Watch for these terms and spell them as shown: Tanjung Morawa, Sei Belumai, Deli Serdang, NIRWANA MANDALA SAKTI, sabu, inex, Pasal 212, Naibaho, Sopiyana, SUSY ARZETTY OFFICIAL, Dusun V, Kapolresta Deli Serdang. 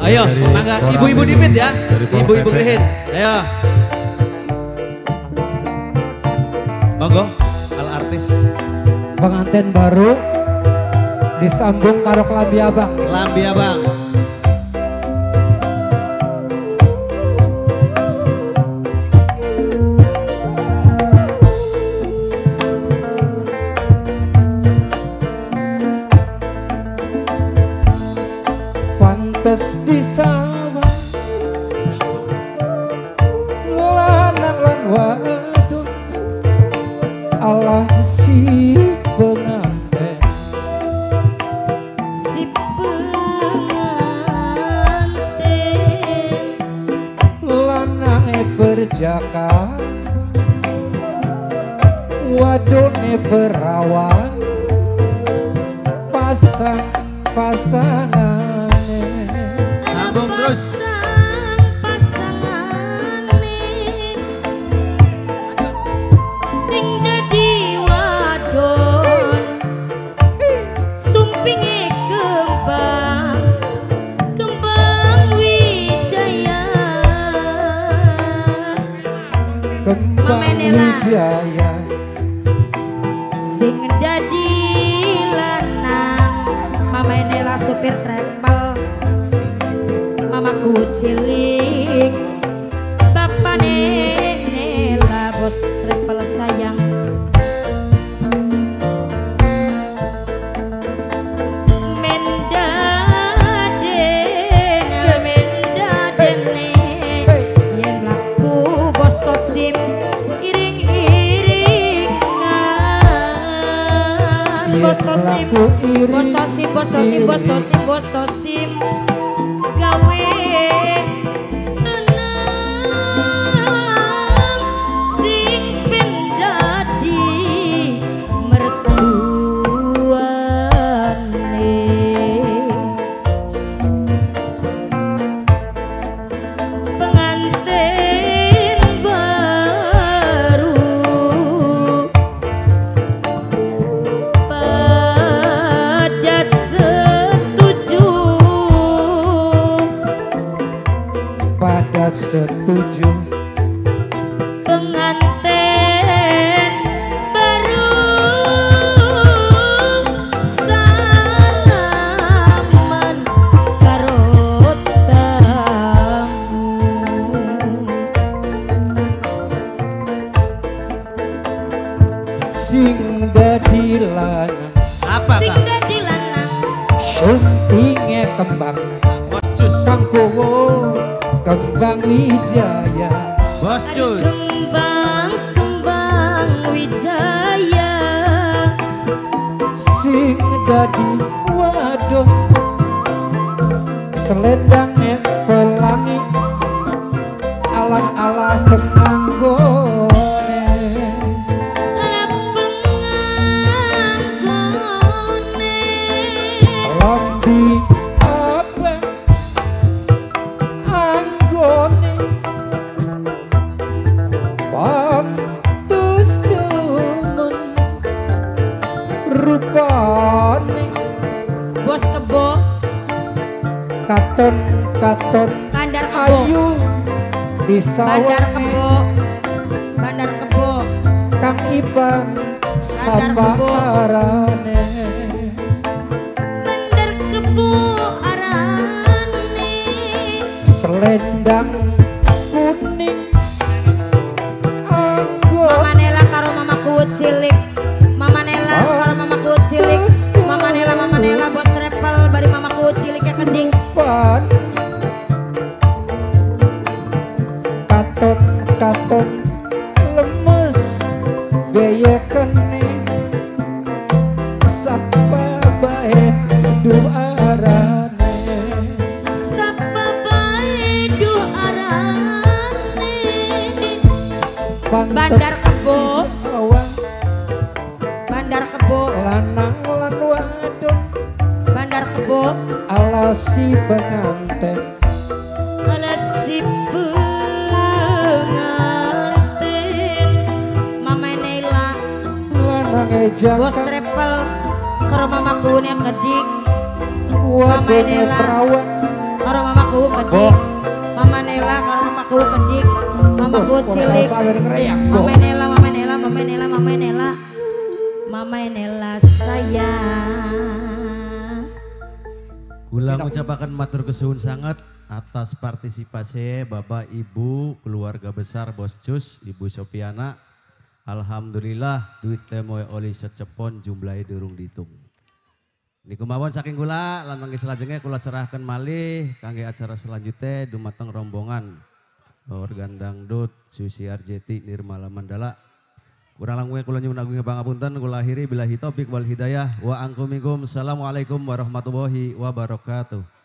Ayo, mangga ibu-ibu dipit ya, ibu-ibu grihit. Ayo, monggo, al artis. Pengantin baru disambung karo klambi abang. Klambi abang. Berjaka wadone berawan pasang-pasangane sambung terus pasang-pasangane sing dadi wadon sumpinge Wijaya sing dadi lanang Mama Nela supir travel mamaku cilik bapane Nela bos travel sayang mendadene yen laku bos tosim Bos tosim gawe senang sing pendadi mertuane pengantin baru setuju pengantin baru salaman karo tamu sing dadi lanang sumpinge kembang kembang wijaya bos cus kembang wijaya sing dadi wadon seledange pelangi alang-alang penganggone lambi bos kebo katon bandar kebo ayu bisa bandar kebo kang Ipan sapa arane bandar kebo arane selendang kuning Mama Nela karo mamaku cilik Mama Nela bos travel bari mamaku ciliknya kending katon lemes biaya kening sapa bae doarane bandar kebo lanang lan wadon bandar kebo ala si pengantin Mama Nela lanang bos travel karo mamaku yang geding Mama Nela orang mamaku kedik, Mama Nela orang mamaku kedik, mamaku cilik, Mama Nela sayang. Kula mengucapkan matur kesuhun sangat atas partisipasi Bapak Ibu keluarga besar Bos Cus, Ibu Sopiyana. Alhamdulillah duit temoe oli secepon jumlahnya durung dihitung. Niku mawon saking kula lan mangke selajengnya kula serahkan malih kangge acara selanjutnya dumateng rombongan Baur Gandang Dut SUSY ARZETTY Nirwana Mandala. Kurang langkungnya kula nyuwun agung pangapunten kula akhiri billahi taufik wal hidayah wa angkum minkum. Assalamualaikum warahmatullahi wabarakatuh.